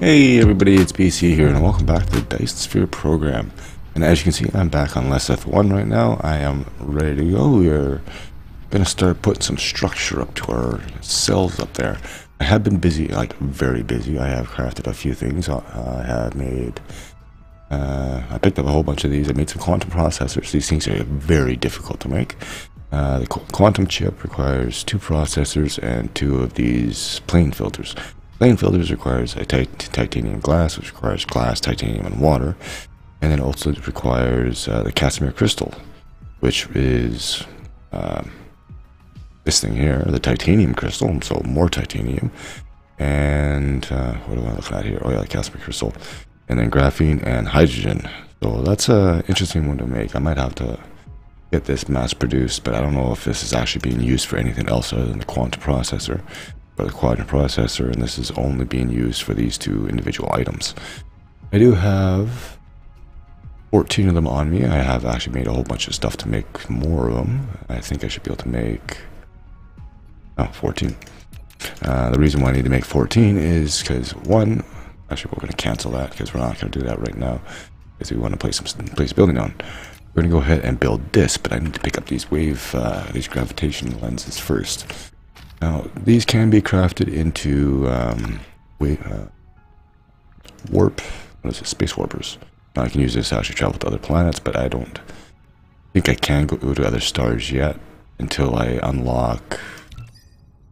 Hey everybody, it's PC here and welcome back to the Dyson Sphere Program. And as you can see, I'm back on Less F1 right now. I am ready to go. We're going to start putting some structure up to our cells up there. I have been busy, like very busy. I have crafted a few things. I have made... I picked up a whole bunch of these. I made some quantum processors. These things are very difficult to make. The quantum chip requires 2 processors and 2 of these plane filters. Plane filters requires a titanium glass, which requires glass, titanium, and water, and then also it requires the Casimir crystal, which is this thing here, the titanium crystal. So more titanium, and what am I looking at here? Oh yeah, the Casimir crystal, and then graphene and hydrogen. So that's an interesting one to make. I might have to get this mass-produced, but I don't know if this is actually being used for anything else other than the quantum processor. The quantum processor, and this is only being used for these 2 individual items. I do have 14 of them on me. I have actually made a whole bunch of stuff to make more of them. I think I should be able to make 14. The reason why I need to make 14 is because one, actually we're going to cancel that because we're not going to do that right now because we want to place building on. We're going to go ahead and build this, but I need to pick up these gravitational lenses first. Now, these can be crafted into space warpers. Now, I can use this to actually travel to other planets, but I don't think I can go to other stars yet until I unlock...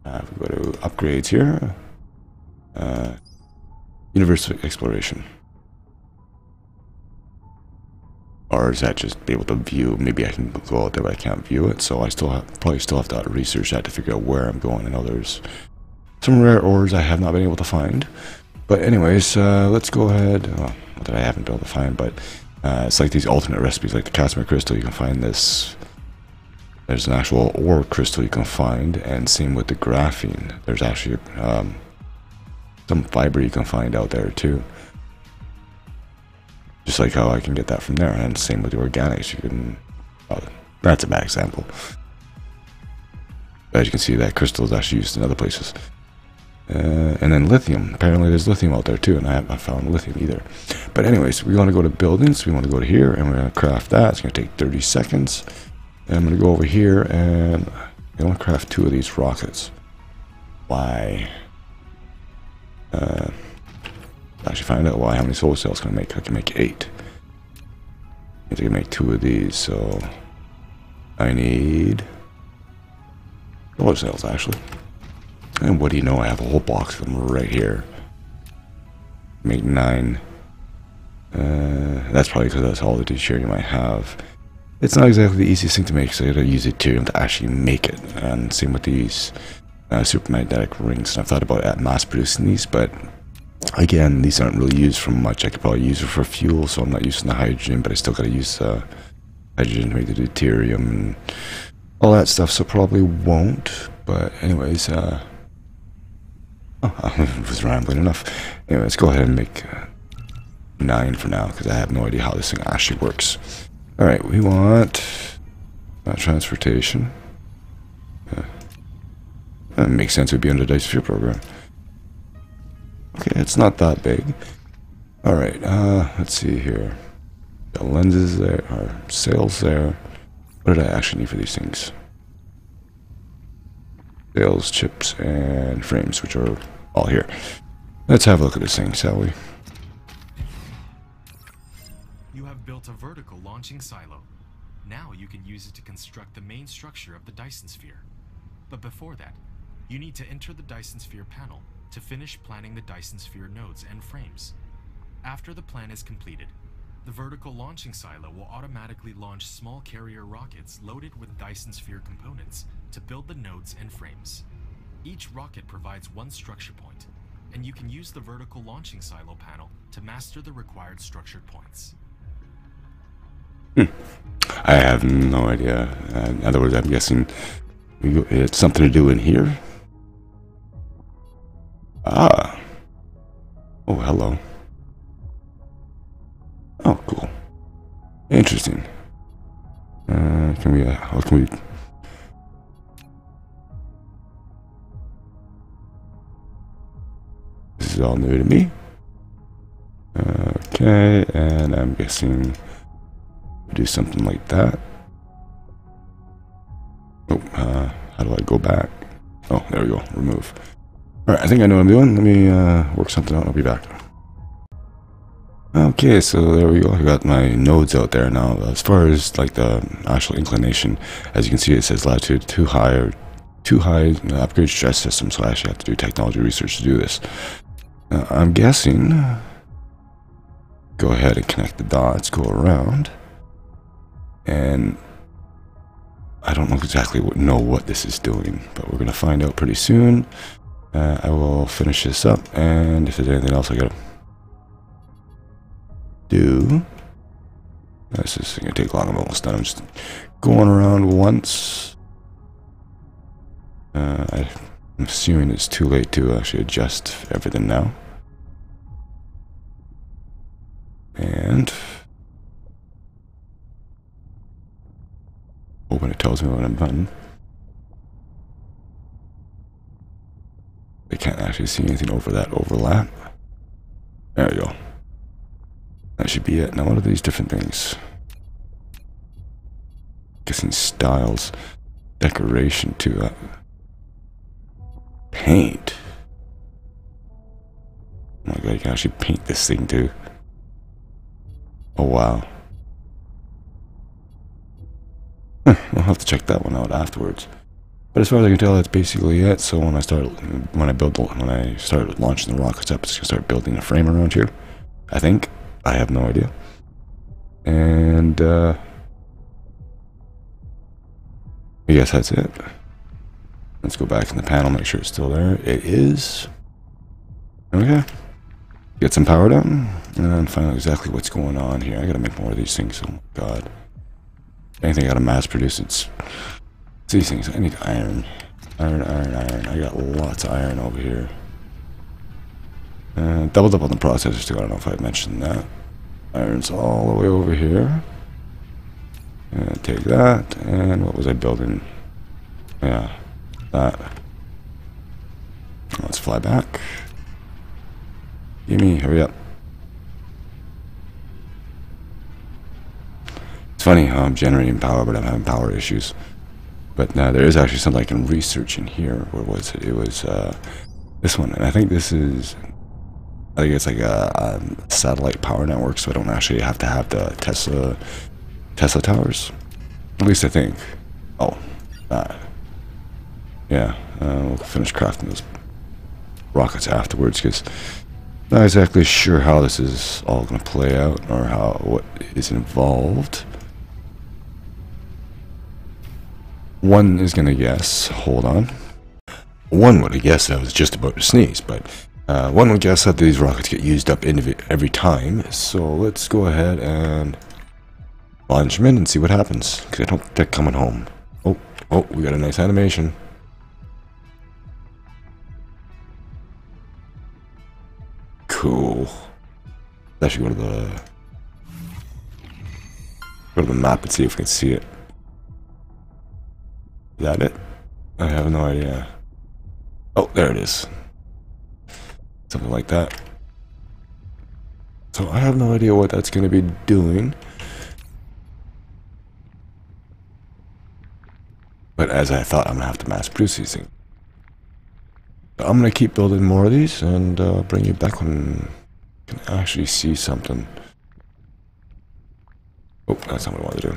we go to upgrades here. Universal exploration. Or is that just be able to view? Maybe I can go out there, but I can't view it. So I probably still have to research that to figure out where I'm going. I know there's some rare ores I have not been able to find. But anyways, let's go ahead. Well, not that I haven't been able to find, but it's like these alternate recipes, like the Casimir crystal. You can find this. There's an actual ore crystal you can find, and same with the graphene. There's actually some fiber you can find out there too. Just like how I can get that from there, and same with the organics. You can. Well, that's a bad example. But as you can see, that crystal is actually used in other places. And then lithium. Apparently, there's lithium out there too, and I haven't found lithium either. But anyways, we want to go to buildings. We want to go to here, and we're going to craft that. It's going to take 30 seconds. And I'm going to go over here, and I want to craft 2 of these rockets. Why? Actually find out how many solar cells can I make. I can make 8. I think I can make 2 of these, so I need solar cells actually. And what do you know, I have a whole box of them right here. Make 9. That's probably because that's all the deuterium I have. It's not exactly the easiest thing to make, so I gotta use deuterium to actually make it. And same with these super magnetic rings. And I've thought about mass producing these, but again, these aren't really used for much. I could probably use it for fuel, so I'm not using the hydrogen, but I still gotta use hydrogen to make the deuterium and all that stuff, so probably won't. But anyways, I was rambling enough. Anyway, let's go ahead and make 9 for now, because I have no idea how this thing actually works. Alright, we want transportation. That makes sense, it would be under the Dyson Sphere Program. Okay, it's not that big. Alright, let's see here. The lenses there, our sails there. What did I actually need for these things? Sails, chips, and frames, which are all here. Let's have a look at this thing, shall we? You have built a vertical launching silo. Now you can use it to construct the main structure of the Dyson Sphere. But before that, you need to enter the Dyson Sphere panel to finish planning the Dyson Sphere nodes and frames. After the plan is completed, the vertical launching silo will automatically launch small carrier rockets loaded with Dyson Sphere components to build the nodes and frames. Each rocket provides 1 structure point, and you can use the vertical launching silo panel to master the required structured points. I have no idea. In other words, I'm guessing it's something to do in here. Ah. Oh, hello. Oh, cool. Interesting. Can we, how can we... This is all new to me. Okay, and I'm guessing we do something like that. Oh, how do I go back? Oh, there we go, remove. Alright, I think I know what I'm doing. Let me work something out and I'll be back. Okay, so there we go. I got my nodes out there now. As far as like the actual inclination, as you can see, it says latitude too high, upgrade stress system, so I actually have to do technology research to do this. I'm guessing, go ahead and connect the dots, go around, and I don't know exactly what this is doing, but we're going to find out pretty soon. I will finish this up, and if there's anything else I gotta do. This is going to take long, I'm almost done. I'm just going around once. I'm assuming it's too late to actually adjust everything now. And open, it tells me when I'm done. I can't actually see anything over that overlap. There we go. That should be it. Now what are these different things? I'm guessing styles, decoration to that. Paint. Oh my god, you can actually paint this thing too. Oh wow. Huh, I'll have to check that one out afterwards. But as far as I can tell, that's basically it. So when I start launching the rockets up, it's gonna start building a frame around here. I think. I have no idea. And I guess that's it. Let's go back in the panel, make sure it's still there. It is. Okay. Get some power down, and find out exactly what's going on here. I gotta make more of these things, oh my god. Anything I gotta mass produce, it's these things. I need iron. Iron. I got lots of iron over here. Doubled up on the processors too, I don't know if I mentioned that. Iron's all the way over here. And take that, and what was I building? Yeah. That. Let's fly back. Gimme, hurry up. It's funny how I'm generating power, but I'm having power issues. But now there is actually something I can research in here. Where was it? It was this one, and I think this is. I think it's like a satellite power network, so I don't actually have to have the Tesla towers. At least I think. Oh, that. Yeah, we'll finish crafting those rockets afterwards, because not exactly sure how this is all going to play out or what is involved. One is going to guess. Hold on. One would have guessed that I was just about to sneeze, but one would guess that these rockets get used up every time. So let's go ahead and launch them in and see what happens, because I don't think they're coming home. Oh, we got a nice animation. Cool. Let's actually go to the map and see if we can see it. Is that it? I have no idea. Oh, there it is. Something like that. So I have no idea what that's going to be doing. But as I thought, I'm going to have to mass produce these things. I'm going to keep building more of these and bring you back when you can actually see something. Oh, that's not what I wanted to do.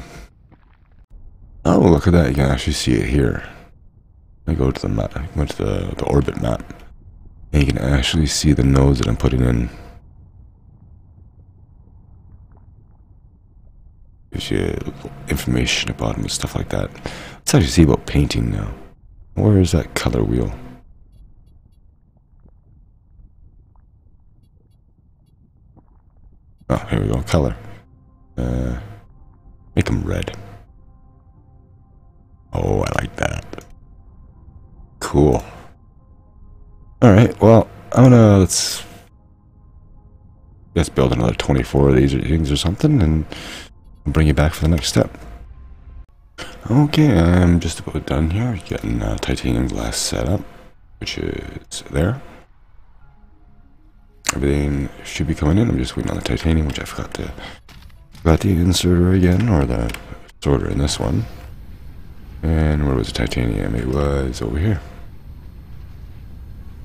Oh, look at that. You can actually see it here. I go to the map. I went to the orbit map. And you can actually see the nodes that I'm putting in. Gives you information about them and stuff like that. Let's actually see about painting now. Where is that color wheel? Oh, here we go, color. Make them red. Oh, I like that. Cool. Alright, well, I'm gonna, let's build another 24 of these things or something, and I'll bring you back for the next step. Okay, I'm just about done here, getting titanium glass set up, which is there. Everything should be coming in. I'm just waiting on the titanium, which I forgot to the inserter again, or the sorter in this one. And where was the titanium? It was over here.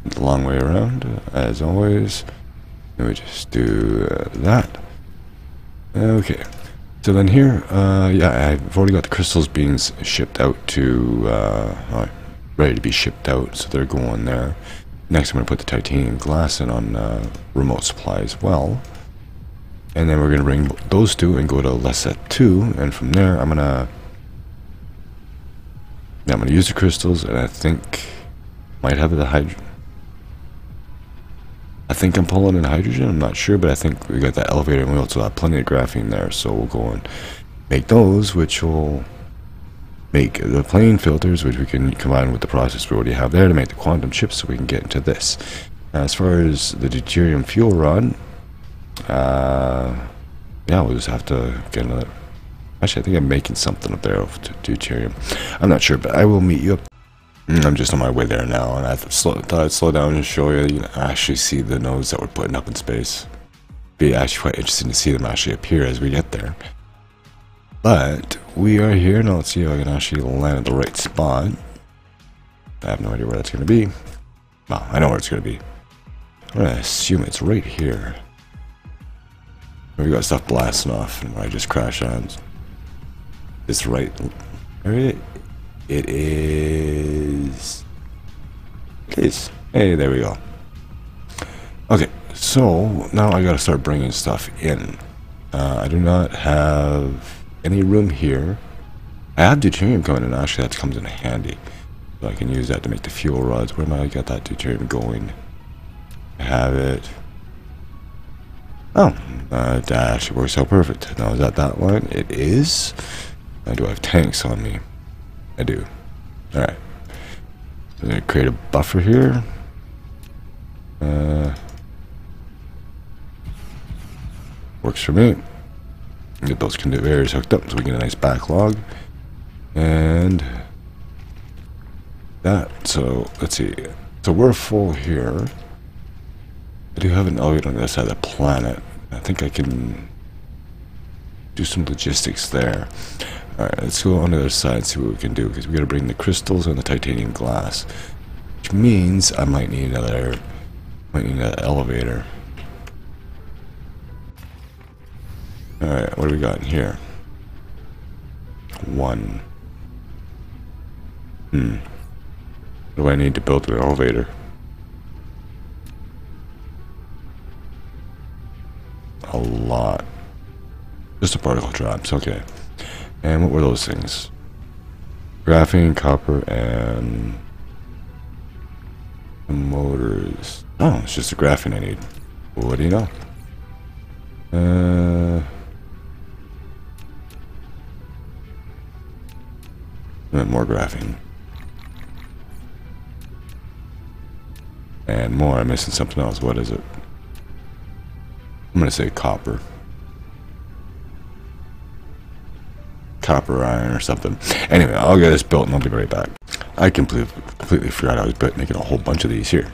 It's a long way around, as always. Let me just do that. Okay. So then here, yeah, I've already got the crystals being shipped out to, ready to be shipped out, so they're going there. Next, I'm going to put the titanium glass in on remote supply as well. And then we're going to bring those two and go to Lesseth 2, and from there, I'm going to use the crystals, and I think might have the hydrogen. I think I'm pulling in hydrogen, I'm not sure, but I think we got that elevator and we also have plenty of graphene there, so we'll go and make those, which will make the plane filters, which we can combine with the process we already have there to make the quantum chip, so we can get into this. Now, as far as the deuterium fuel rod, yeah, we'll just have to get another. Actually, I think I'm making something up there of deuterium. I'm not sure, but I will meet you up. I'm just on my way there now, and I thought I'd slow down and show you, actually see the nodes that we're putting up in space. Be actually quite interesting to see them actually appear as we get there. But we are here now. Let's see if I can actually land at the right spot. I have no idea where that's going to be. Well, I know where it's going to be. I'm going to assume it's right here. We got stuff blasting off, and I just crashed on. It's right. It is. Please. Hey, there we go. Okay, so now I gotta start bringing stuff in. I do not have any room here. I have deuterium going in, actually, that comes in handy. So I can use that to make the fuel rods. Where am I got that deuterium going? I have it. Oh, that actually works out perfect. Now, is that that one? It is. Now, do I have tanks on me? I do. Alright. I'm going to create a buffer here. Works for me. Get those conveyors hooked up so we get a nice backlog. And that. So, let's see. So, we're full here. I do have an elevator on the other side of the planet. I think I can do some logistics there. Alright, let's go on the other side and see what we can do, because we got to bring the crystals and the titanium glass, which means I might need another, elevator. Alright, what do we got in here? One. What do I need to build the elevator? A lot. Just the particle drops, okay. And what were those things? Graphene, copper, and motors. Oh, it's just the graphene I need. Well, what do you know? And more graphene. And more. I'm missing something else. What is it? I'm going to say copper. Copper iron or something. Anyway, I'll get this built and I'll be right back. I completely forgot I was making a whole bunch of these here.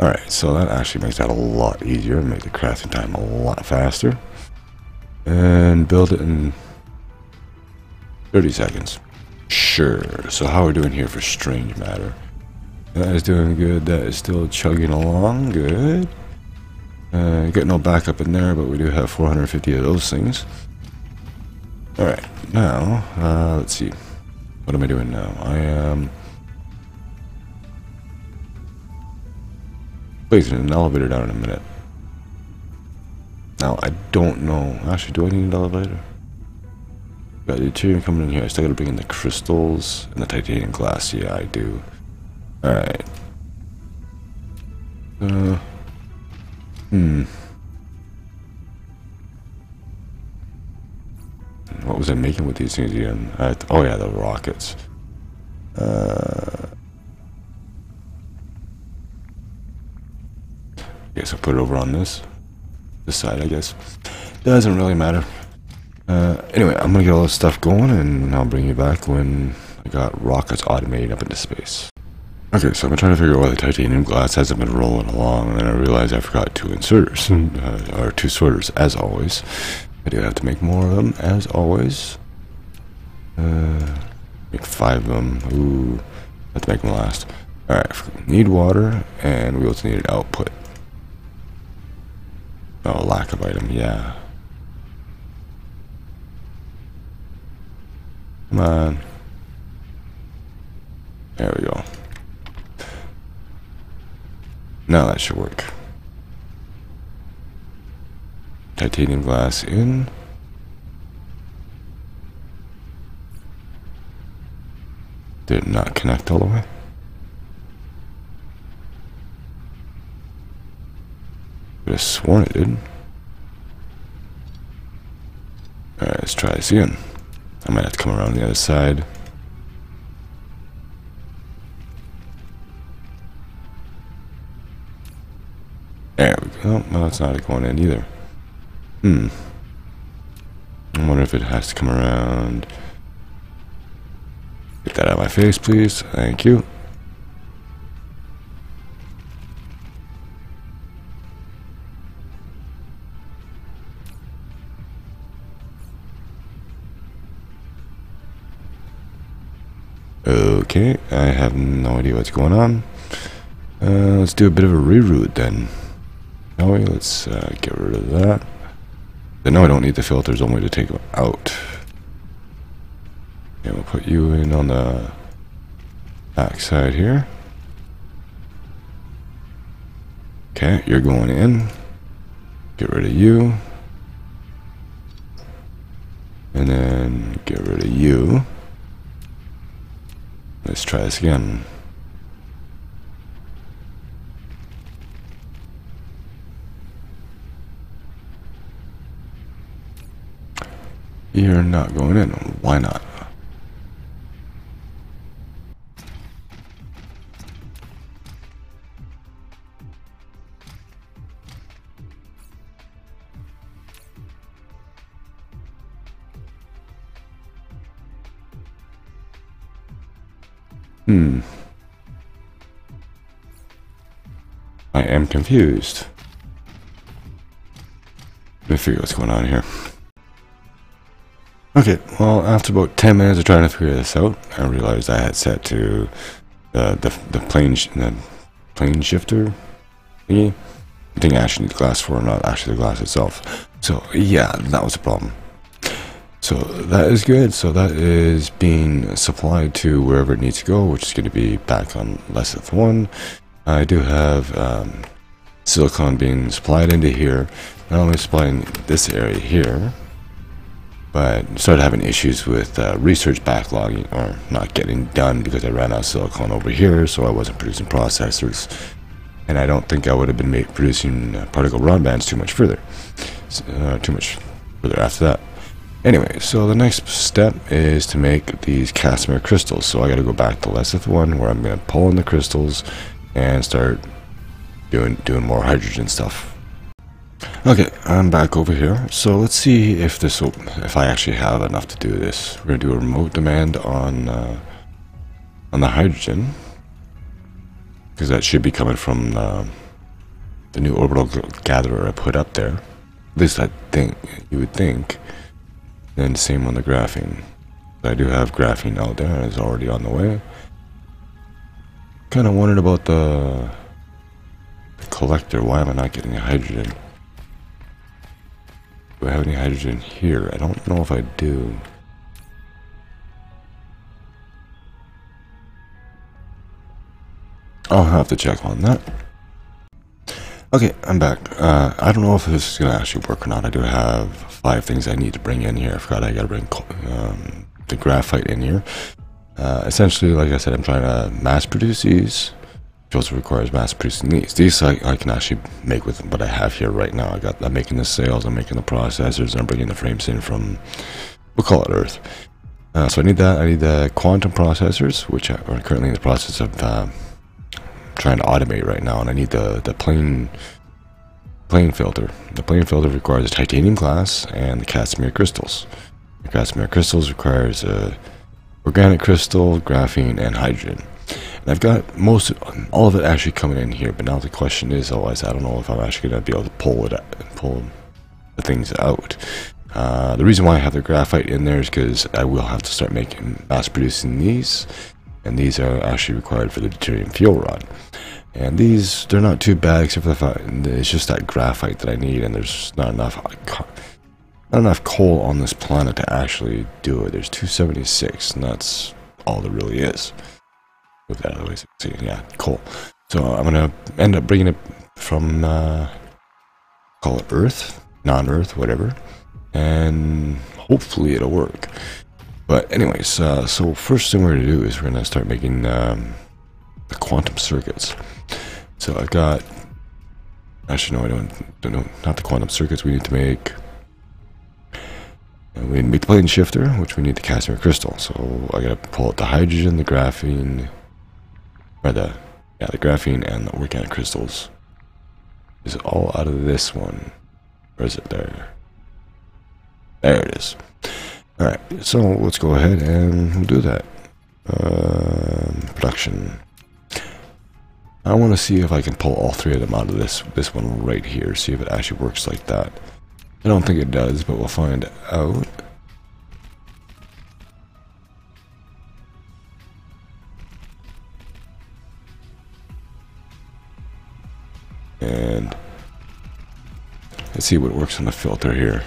Alright, so that actually makes that a lot easier and make the crafting time a lot faster. And build it in 30 seconds. Sure. So how are we doing here for strange matter? That is doing good. That is still chugging along. Good. Got no backup in there, but we do have 450 of those things. Alright, now, let's see. What am I doing now? I am placing an elevator down in a minute. Now, I don't know. Actually, do I need an elevator? Got deuterium coming in here. I still gotta bring in the crystals and the titanium glass. Yeah, I do. Alright. What was I making with these things again? Oh yeah, the rockets. I guess I'll put it over on this side, I guess. Doesn't really matter. Anyway, I'm gonna get all this stuff going, and I'll bring you back when I got rockets automated up into space. Okay, so I've been trying to figure out why the titanium glass hasn't been rolling along, and then I realized I forgot two inserters, or two sorters, as always. I do have to make more of them, as always. Make 5 of them. Ooh, I have to make them last. Alright, need water, and we also need an output. Oh, lack of item, yeah. Come on. There we go. Now that should work. Titanium glass in. Did not connect all the way. Could have sworn it did. Alright, let's try this again. I might have to come around the other side. There we go. Well, that's not going in either. I wonder if it has to come around. Get that out of my face, please. Thank you. Okay, I have no idea what's going on. Let's do a bit of a reroute then. Now let's get rid of that. But no, I don't need the filters, only to take them out. Okay, we'll put you in on the back side here. Okay, you're going in. Get rid of you. And then get rid of you. Let's try this again. You're not going in. Why not? I am confused. Let me figure what's going on here. Okay, well, after about 10 minutes of trying to figure this out, I realized I had set to the plane shifter thingy. I think I actually need the glass for, not actually the glass itself. So, yeah, that was a problem. So, that is good. So, that is being supplied to wherever it needs to go, which is going to be back on Lesseth 1. I do have silicon being supplied into here. Not only supplying this area here, but started having issues with research backlogging, or not getting done because I ran out of silicon over here, so I wasn't producing processors, and I don't think I would have been producing particle broadbands too much further after that. Anyway, so the next step is to make these Casimir crystals, so I got to go back to Lesseth 1 where I'm going to pull in the crystals and start doing more hydrogen stuff. Okay, I'm back over here, so let's see if this will, if I actually have enough to do this. We're going to do a remote demand on the hydrogen, because that should be coming from the new orbital gatherer I put up there. At least I think, you would think. Then same on the graphene. I do have graphene out there, and it's already on the way. Kind of wondered about the collector. Why am I not getting the hydrogen? Do I have any hydrogen here? I don't know if I do. I'll have to check on that. Okay, I'm back. I don't know if this is going to actually work or not. I do have 5 things I need to bring in here. I forgot I got to bring the graphite in here. Essentially, like I said, I'm trying to mass produce these. Which also requires mass producing these. These I can actually make with what I have here right now. I'm making the sails, I'm making the processors, and I'm bringing the frames in from, we'll call it Earth. So I need that. I need the quantum processors, which are currently in the process of trying to automate right now. And I need the plane filter. The plane filter requires titanium glass and the Casimir crystals. The Casimir crystals requires organic crystal, graphene, and hydrogen. And I've got most of all of it actually coming in here, but now the question is, otherwise I don't know if I'm actually going to be able to pull it out, pull the things out. The reason why I have the graphite in there is because I will have to start making mass producing these, and these are actually required for the deuterium fuel rod. And these, they're not too bad, except for the fact it's just that graphite that I need, and there's not enough coal on this planet to actually do it. There's 276, and that's all there really is. With that, otherwise, yeah, coal. So I'm gonna end up bringing it from call it Earth, non-Earth, whatever, and hopefully it'll work. But anyways, so first thing we're gonna do is we're gonna start making the quantum circuits. So I've got, actually no, I don't know, not the quantum circuits. We need to make, and we need to make the plane shifter, which we need the Casimir crystal. So I gotta pull out the hydrogen, the graphene, or the, yeah, the graphene and the organic crystals is all out of this one. Or is it there? There it is. All right, so let's go ahead and we'll do that. Production. I want to see if I can pull all three of them out of this one right here, see if it actually works like that. I don't think it does, but we'll find out. And let's see what works on the filter here.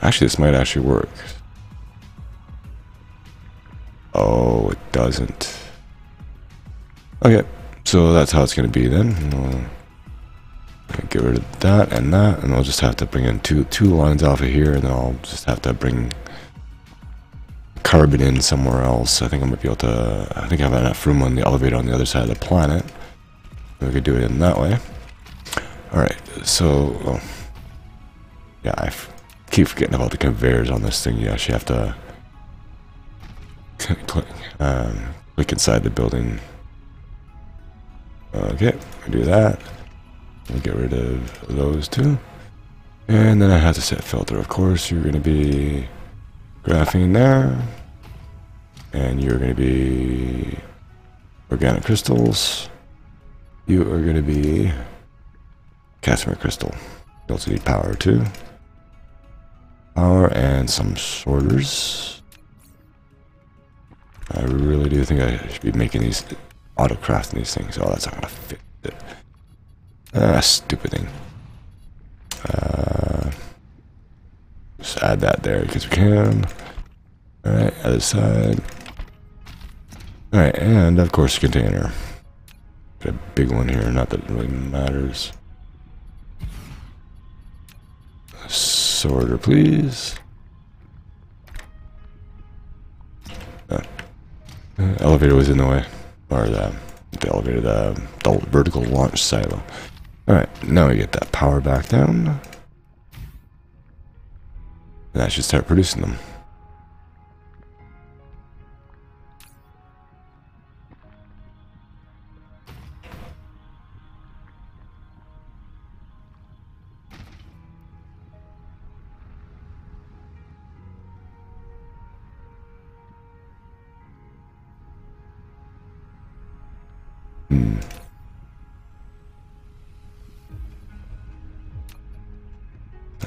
Actually, this might actually work. Oh, it doesn't. Okay, so that's how it's going to be then. We'll get rid of that, and I'll just have to bring in two lines off of here, and then I'll just have to bring carbon in somewhere else. I think I might be able to, I think I have enough room on the elevator on the other side of the planet. We could do it in that way. Alright, so, oh, yeah, I keep forgetting about the conveyors on this thing. You actually have to click inside the building. Okay, we do that. We'll get rid of those two, and then I have to set filter. Of course, you're going to be graphene there, and you're going to be organic crystals. You are going to be Casimir crystal. You also need power too. Power and some sorters. I really do think I should be making these, autocrafting these things. Oh, that's not gonna fit it. Ah, stupid thing. Just add that there because we can. Alright, other side. Alright, and of course, container. Got a big one here, not that it really matters. Sorter, please. Elevator was in the way, or the elevator, the vertical launch silo. Alright, now we get that power back down. And that should start producing them.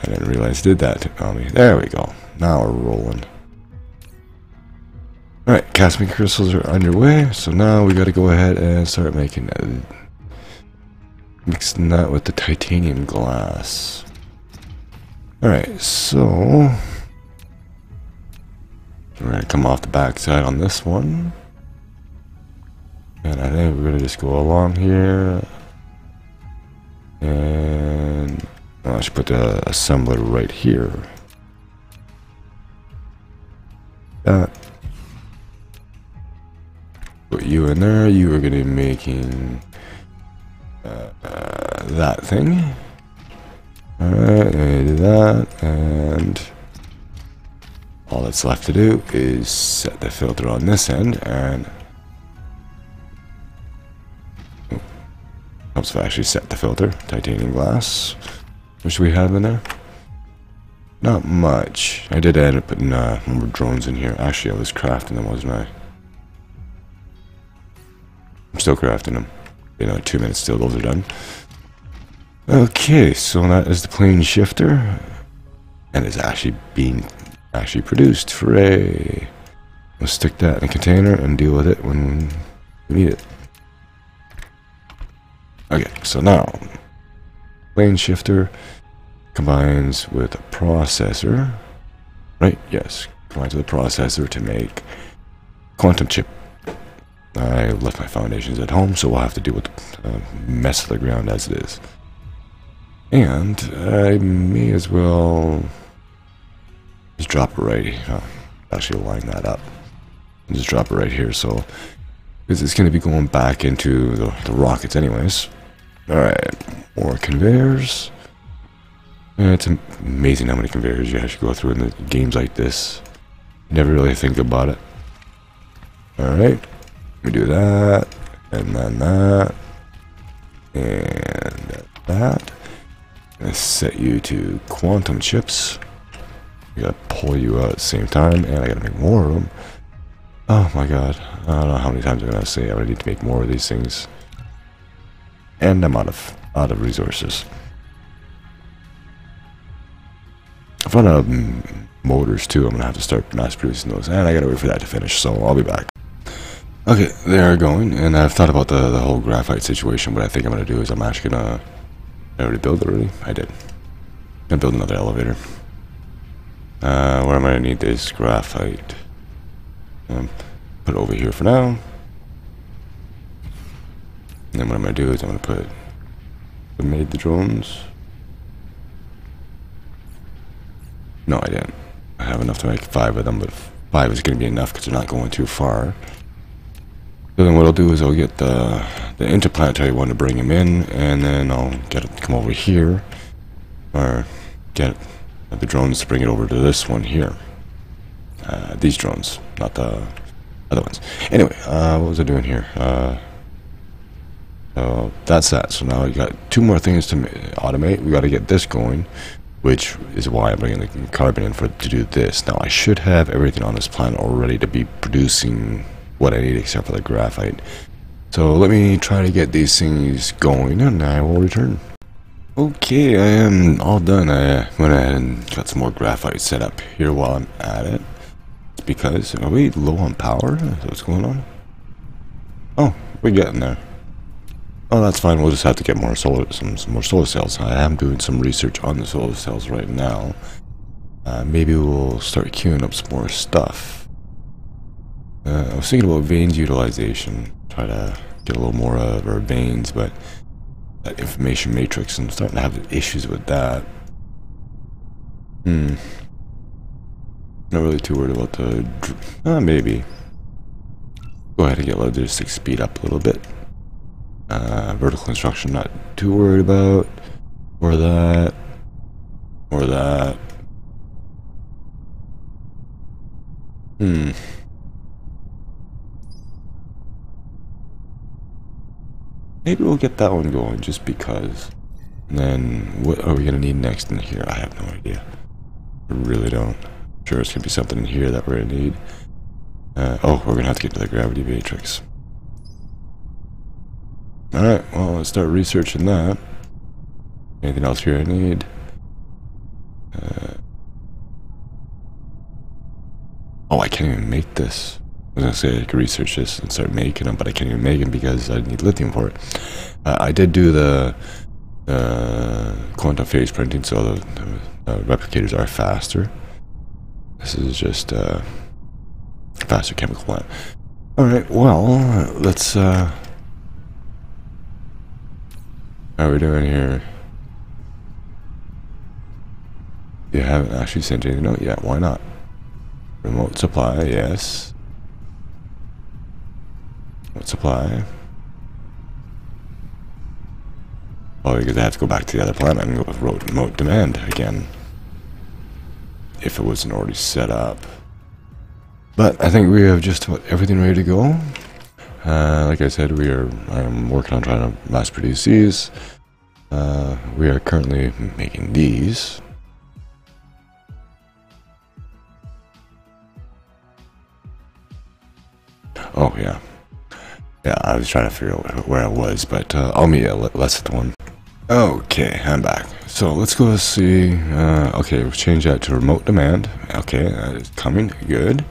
I didn't realize it did that to me. There we go. Now we're rolling. Alright, Casimir crystals are underway, so now we gotta go ahead and start making mixing that with the titanium glass. Alright, so we're gonna come off the backside on this one. And I think we're gonna just go along here. And I should put the assembler right here. Put you in there. You are going to be making that thing. Alright, I do that. And all that's left to do is set the filter on this end. And oh, helps if I actually set the filter. Titanium glass. Which we have in there. Not much. I did add it, but nah, more drones in here. Actually, I was crafting them, wasn't I? I'm still crafting them. You know, 2 minutes still, those are done. Okay, so that is the plane shifter. And it's actually being produced. Hooray! We'll stick that in a container and deal with it when we need it. Okay, so now, plane shifter combines with a processor, right? Yes, combines with a processor to make quantum chip. I left my foundations at home, so we'll have to deal with the mess of the ground as it is. And I may as well just drop it right here. Oh, actually, line that up. And just drop it right here, so because it's going to be going back into the rockets anyways. Alright, more conveyors. It's amazing how many conveyors you actually go through in the games like this. You never really think about it. Alright, we do that, and then that, and that. Let's set you to quantum chips. I gotta pull you out at the same time, and I gotta make more of them. Oh my god, I don't know how many times I'm gonna say I need to make more of these things. And I'm out of resources. I've run out of motors too. I'm gonna have to start mass producing those, and I gotta wait for that to finish, so I'll be back. Okay, they are going, and I've thought about the whole graphite situation. What I think I'm gonna do is I'm actually gonna... I already built it, already? I did. I'm gonna build another elevator. Where am I gonna need this graphite? Put it over here for now. And then what I'm gonna do is I'm gonna put... I made the drones. No, I didn't. I have enough to make 5 of them, but 5 is gonna be enough because they're not going too far. So then what I'll do is I'll get the interplanetary one to bring him in, and then I'll get it to come over here, or get the drones to bring it over to this one here. These drones, not the other ones. Anyway, what was I doing here? So that's that. So now we got 2 more things to automate. We got to get this going, which is why I'm bringing the carbon in to do this. Now I should have everything on this planet already to be producing what I need except for the graphite. So let me try to get these things going, and I will return. Okay, I am all done. I went ahead and got some more graphite set up here while I'm at it. It's because, are we low on power? Is that what's going on? Oh, we're getting there. Oh, that's fine. We'll just have to get more solar, some more solar cells. I am doing some research on the solar cells right now. Maybe we'll start queuing up some more stuff. I was thinking about veins utilization, try to get a little more of our veins, but that information matrix, I'm starting to have issues with that. Not really too worried about the... maybe. Go ahead and get logistics speed up a little bit. Vertical instruction, not too worried about. Or that. Or that. Maybe we'll get that one going, just because. And then, what are we going to need next in here? I have no idea. I really don't. I'm sure it's going to be something in here that we're going to need. Oh, we're going to have to get to the gravity matrix. Alright, well, let's start researching that. Anything else here I need? Oh, I can't even make this. I was going to say I could research this and start making them, but I can't even make them because I need lithium for it. I did do the quantum phase printing, so the replicators are faster. This is just a faster chemical plant. Alright, well, let's... how are we doing here? You haven't actually sent anything out yet, why not? Remote supply, yes. Supply. Well, because I have to go back to the other planet and go with remote demand again. If it wasn't already set up. But I think we have just about everything ready to go. Like I said, I'm working on trying to mass produce these. We are currently making these. Oh yeah, yeah. I was trying to figure out where I was, but I'll meet you at Lesseth 1. Okay, I'm back. So let's go see. Okay, we'll change that to remote demand. Okay, that is coming. Good.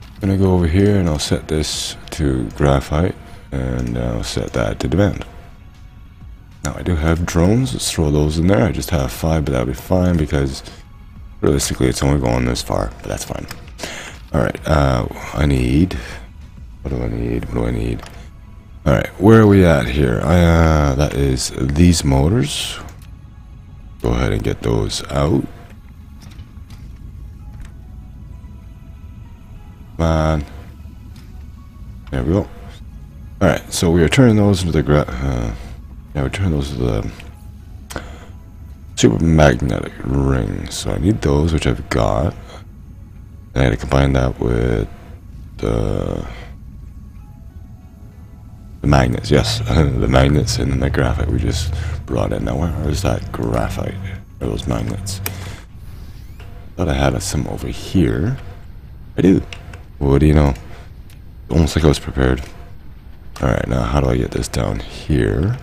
I'm gonna go over here and I'll set this to graphite, and I'll set that to demand. Now I do have drones. Let's throw those in there. I just have 5, but that'll be fine because realistically it's only going this far, but that's fine. Alright, I need... What do I need? What do I need? Alright, where are we at here? That is these motors. Go ahead and get those out. Come on. There we go. Alright, so we are turning those into the... yeah, we turn those to the super magnetic ring. So I need those, which I've got. And I gotta combine that with the magnets. Yes, the magnets and then the graphite we just brought in. Now where is that graphite? Where are those magnets? Thought I had some over here. I do. What do you know? Almost like I was prepared. All right, now how do I get this down here?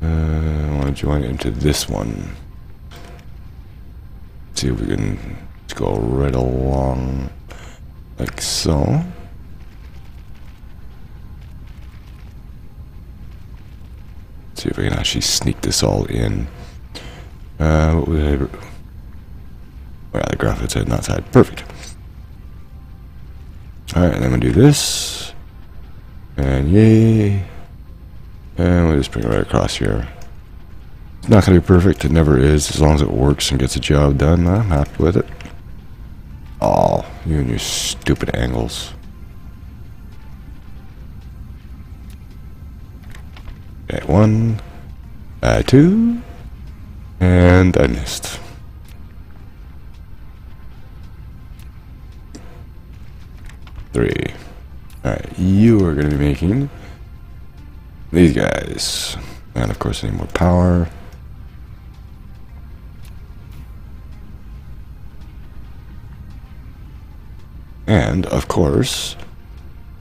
I want to join it into this one. See if we can just go right along like so. See if we can actually sneak this all in. What was I... Oh yeah, the graphics head, not side. Perfect. Alright, and then we'll do this. And yay. And we'll just bring it right across here. It's not going to be perfect. It never is. As long as it works and gets the job done, I'm happy with it. Oh, you and your stupid angles. Okay, 1, 2, and I missed. Three. Alright, you are going to be making... these guys. And of course I need more power. And of course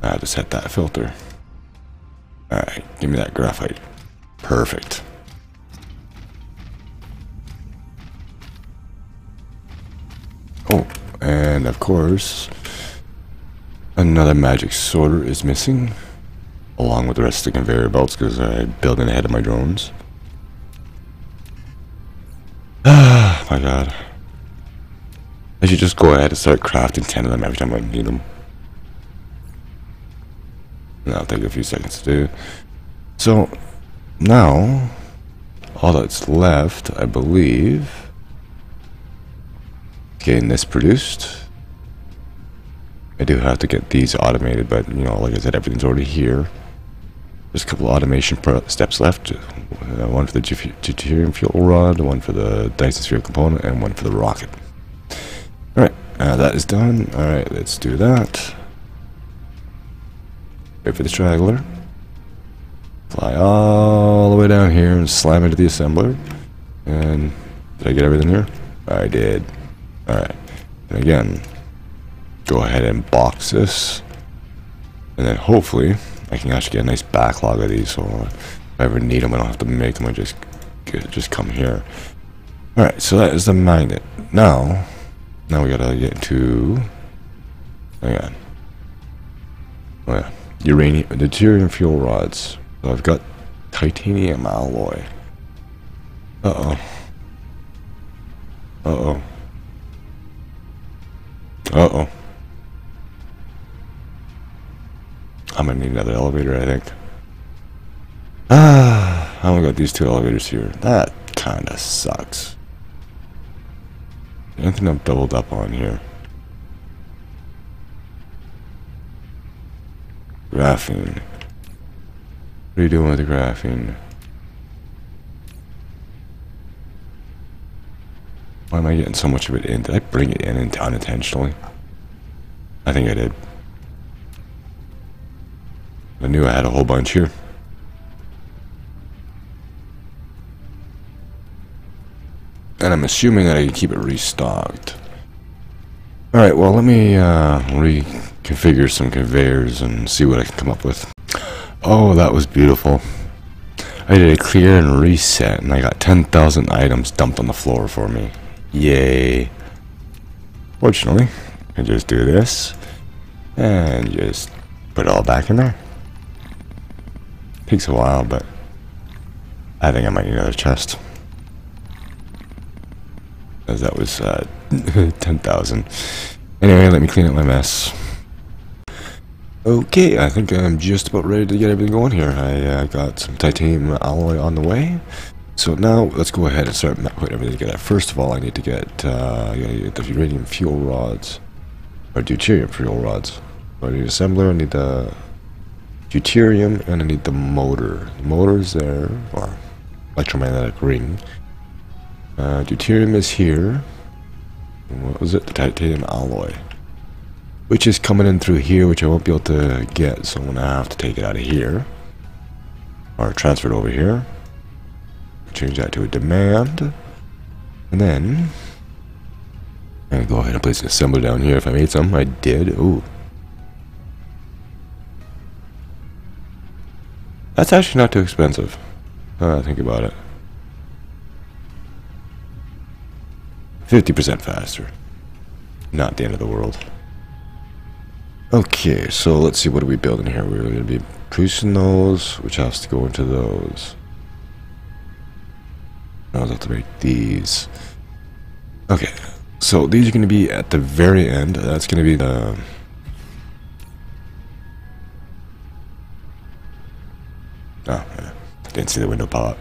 I have to set that filter. Alright, give me that graphite. Perfect. Oh, and of course another magic sorter is missing, along with the rest of the conveyor belts, because I built in ahead of my drones. Ah, my god. I should just go ahead and start crafting 10 of them every time I need them. And that'll take a few seconds to do. So, now, all that's left, I believe, getting this produced. I do have to get these automated, but, you know, like I said, everything's already here. There's a couple automation steps left. One for the deuterium fuel rod, one for the Dyson Sphere component, and one for the rocket. Alright, that is done. Alright, let's do that. Wait for the straggler. Fly all the way down here and slam into the assembler. And did I get everything here? I did. Alright, and again... go ahead and box this, and then hopefully I can actually get a nice backlog of these, so if I ever need them I don't have to make them. I just come here. Alright, so that is the magnet. Now we gotta get to, hang on, oh yeah, uranium, deuterium fuel rods. So I've got titanium alloy. Uh oh I'm gonna need another elevator, I think. Ah, I only got these 2 elevators here. That kinda sucks. I don't think I'm doubled up on here. Graphene. What are you doing with the graphene? Why am I getting so much of it in? Did I bring it in unintentionally? I think I did. I knew I had a whole bunch here. And I'm assuming that I can keep it restocked. Alright, well, let me configure some conveyors and see what I can come up with. Oh, that was beautiful. I did a clear and reset and I got 10,000 items dumped on the floor for me. Yay. Fortunately, I can just do this and just put it all back in there. Takes a while, but I think I might need another chest. As that was 10,000. Anyway, let me clean up my mess. Okay, I think I'm just about ready to get everything going here. I got some titanium alloy on the way. So now, let's go ahead and start putting everything together. First of all, I need to get the uranium fuel rods. Or deuterium fuel rods. So I need an assembler, I need the deuterium, and I need the motor. The motor's there, or electromagnetic ring. Deuterium is here. And what was it? The titanium alloy. Which is coming in through here, which I won't be able to get, so I'm going to have to take it out of here. Or transfer it over here. Change that to a demand. And then I'm going to go ahead and place an assembler down here if I made some. I did. Ooh. That's actually not too expensive. Think about it. 50% faster. Not the end of the world. Okay, so let's see, what are we building here? We're going to be producing those, which has to go into those. I'll have to make these. Okay, so these are going to be at the very end. That's going to be the... Oh, yeah. Didn't see the window pop up.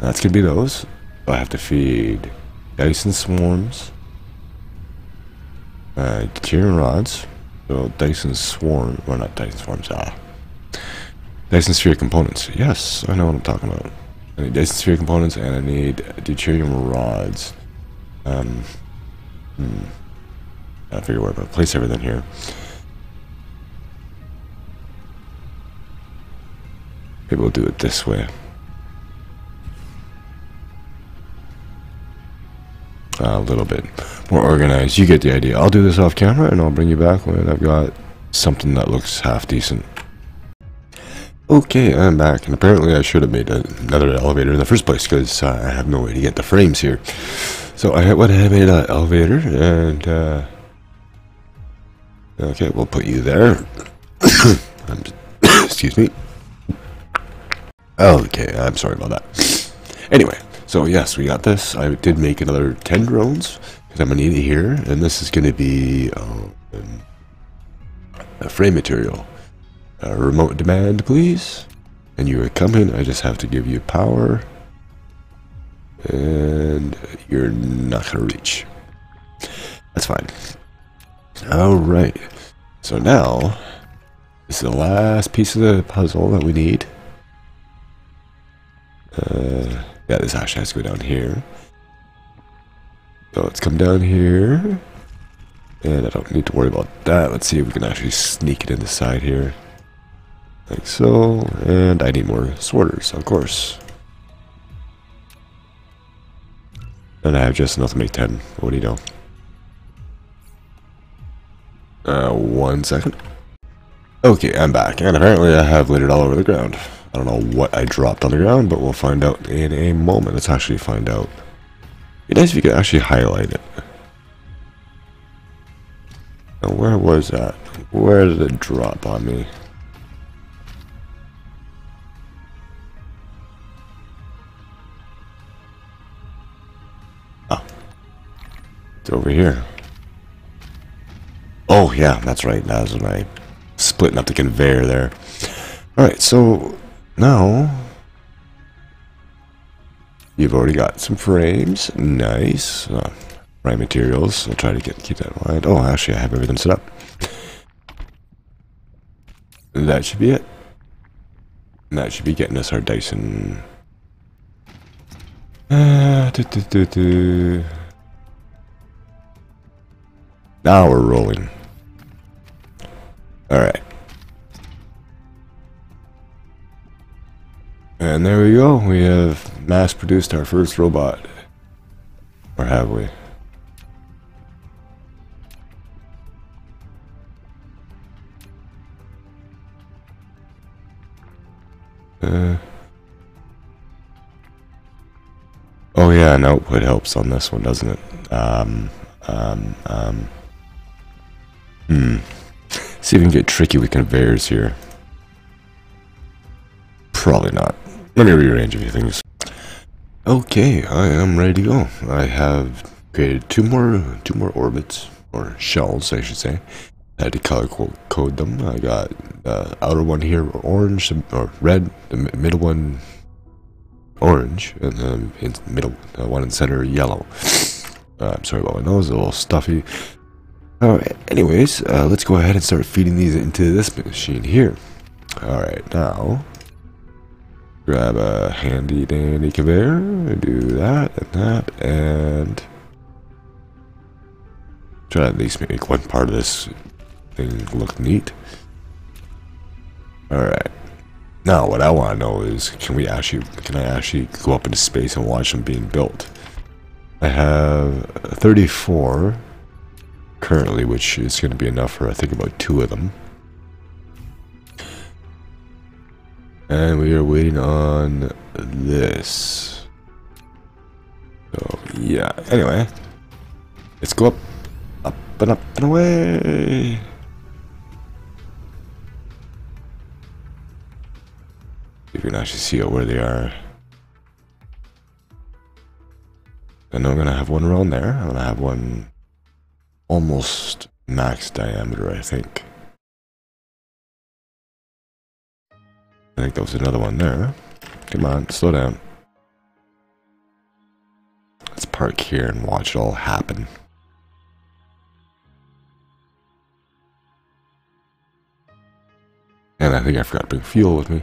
That's going to be those. I have to feed Dyson swarms. Deuterium rods. So Dyson Swarm, or not Dyson Swarms, Dyson Sphere components. Yes, I know what I'm talking about. I need Dyson Sphere components and I need deuterium rods. I gotta figure out where to place everything here. Maybe we'll do it this way. A little bit more organized. You get the idea. I'll do this off camera and I'll bring you back when I've got something that looks half decent. Okay, I'm back, and apparently I should have made another elevator in the first place because I have no way to get the frames here. So I went ahead and made an elevator, and okay, we'll put you there. Excuse me. Okay, I'm sorry about that. Anyway. So yes, we got this. I did make another 10 drones, because I'm going to need it here, and this is going to be a frame material. Remote demand, please. And you are coming, I just have to give you power, and you're not going to reach. That's fine. Alright, so now, this is the last piece of the puzzle that we need. Yeah, this actually has to go down here. So let's come down here. And I don't need to worry about that. Let's see if we can actually sneak it in the side here. Like so. And I need more sorters, of course. And I have just enough to make 10. What do you know? 1 second. Okay, I'm back. And apparently I have littered all over the ground. I don't know what I dropped on the ground, but we'll find out in a moment. Let's actually find out. It'd be nice if you could actually highlight it. Now, where was that? Where did it drop on me? Oh. It's over here. Oh, yeah, that's right. That was my splitting up the conveyor there. Alright, so... Now, you've already got some frames. Nice. Right materials. I'll try to keep that in mind. Oh, actually, I have everything set up. That should be it. And that should be getting us our Dyson. Now we're rolling. Alright. And there we go, we have mass-produced our first robot. Or have we? Oh yeah, an output helps on this one, doesn't it? See if we can get tricky with conveyors here. Probably not. Let me rearrange a few things. Okay, I am ready to go. I have created two more orbits, or shells, I should say. I had to color code them. I got the outer one here orange or red, the middle one orange, and the middle one in the center yellow. I'm sorry about my nose; a little stuffy. Anyways, let's go ahead and start feeding these into this machine here. All right, now grab a handy dandy conveyor, do that and that, and try to at least make one part of this thing look neat. All right. Now, what I want to know is, can I actually go up into space and watch them being built? I have 34 currently, which is going to be enough for I think about 2 of them. And we are waiting on this. So yeah. Anyway, let's go up, up and up and away. If you can actually see where they are. I know I'm going to have one around there. I'm going to have one almost max diameter, I think. I think that was another one there. Come on, slow down. Let's park here and watch it all happen. And I think I forgot to bring fuel with me.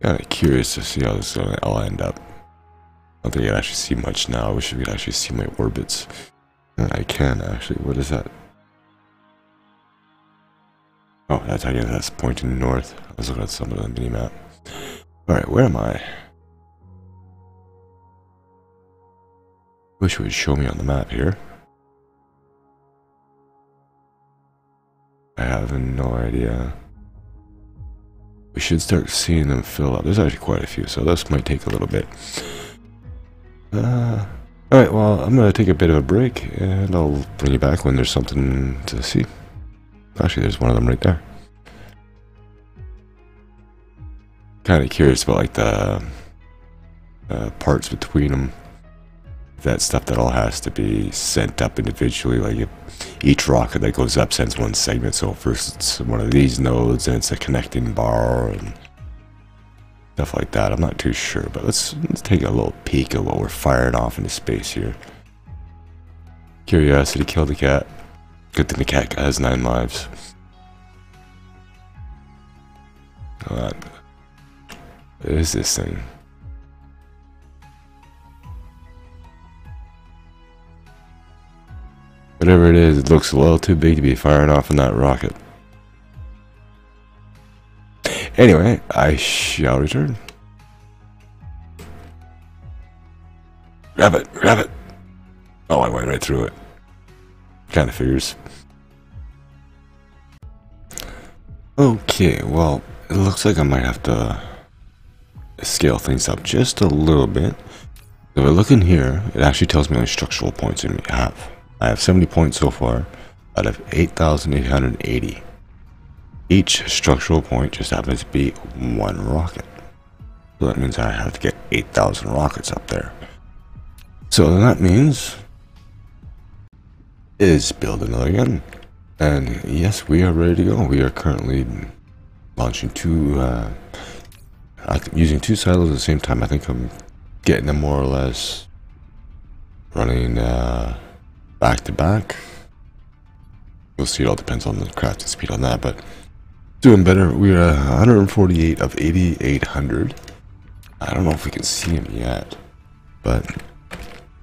Kind of curious to see how this is going to all end up. I don't think I can actually see much now. I wish I could actually see my orbits. I can actually. What is that? Oh, that's, I guess that's pointing north. I was looking at something on the mini map. Alright, where am I? Wish it would show me on the map here. I have no idea. We should start seeing them fill up. There's actually quite a few, so this might take a little bit. Alright, well, I'm going to take a bit of a break, and I'll bring you back when there's something to see. Actually, there's one of them right there. Kind of curious about, like, the parts between them. That stuff that all has to be sent up individually, like each rocket that goes up sends one segment, so first it's one of these nodes, and it's a connecting bar, and stuff like that. I'm not too sure, but let's take a little peek at what we're firing off into space here. Curiosity killed the cat. Good thing the cat has 9 lives. Come on. What is this thing? Whatever it is, it looks a little too big to be firing off in that rocket. Anyway, I shall return. Grab it, grab it. Oh, I went right through it. Kind of figures. Okay, well, it looks like I might have to scale things up just a little bit. If I look in here, it actually tells me how many structural points we have. I have 70 points so far out of 8,880. Each structural point just happens to be 1 rocket. So that means I have to get 8,000 rockets up there. So that means is build another gun. And yes, we are ready to go. We are currently launching using 2 silos at the same time. I think I'm getting them more or less running back to back. We'll see, it all depends on the crafting speed on that, but doing better. We are 148 of 8,800. I don't know if we can see him yet, but if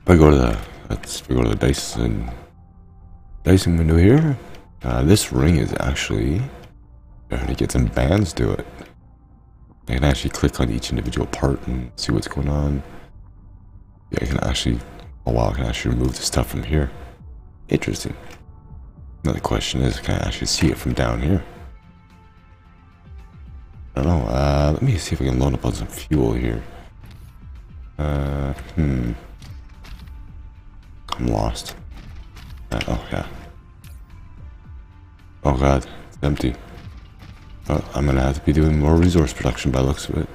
I go to the Dyson window here, this ring is actually trying to get some bands to it. I can actually click on each individual part and see what's going on. Yeah, I can actually Oh wow, can I actually remove the stuff from here? Interesting. Now the question is, can I actually see it from down here? I don't know, let me see if I can load up on some fuel here. I'm lost. Oh yeah. Oh god, it's empty. Well, I'm gonna have to be doing more resource production by the looks of it.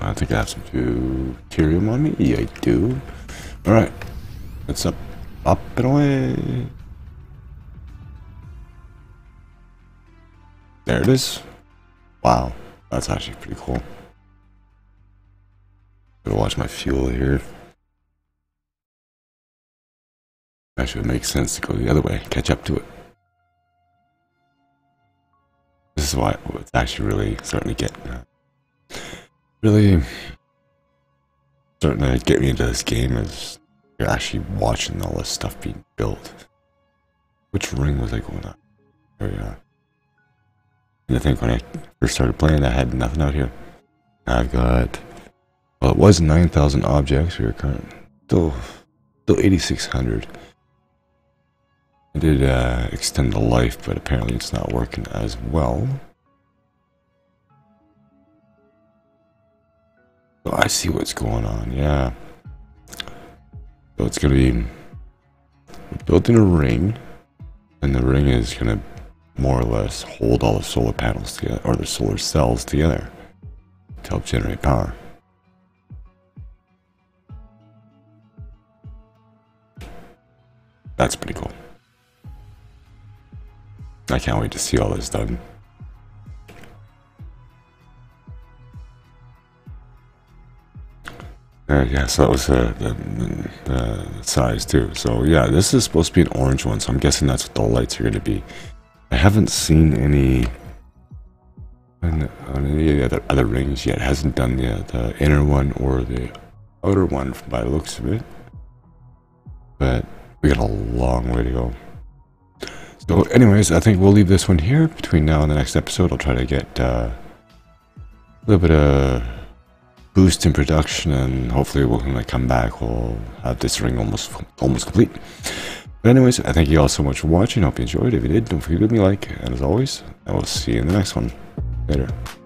I think I have some deuterium on me. Yeah, I do. Alright. It's up. Up and away. There it is. Wow. That's actually pretty cool. Gotta watch my fuel here. Actually, it makes sense to go the other way. Catch up to it. This is why it's actually really starting to get me into this game is you're actually watching all this stuff being built. Which ring was I going on? There we are. And I think when I first started playing, I had nothing out here. I've got, well, it was 9,000 objects. We were currently still 8,600. I did extend the life, but apparently it's not working as well. So I see what's going on, yeah. So it's gonna be building a ring, and the ring is gonna more or less hold all the solar panels together, or the solar cells together, to help generate power. That's pretty cool. I can't wait to see all this done. Yeah, so that was the size too. So yeah, this is supposed to be an orange one, so I'm guessing that's what the lights are going to be. I haven't seen any on any of the other rings yet. It hasn't done the inner one or the outer one by the looks of it. But we got a long way to go. So anyways, I think we'll leave this one here. Between now and the next episode, I'll try to get a little bit of boost in production, and hopefully when I come back we'll have this ring almost complete. But anyways, I thank you all so much for watching. Hope you enjoyed. If you did, don't forget to give me a like, and as always, I will see you in the next one. Later.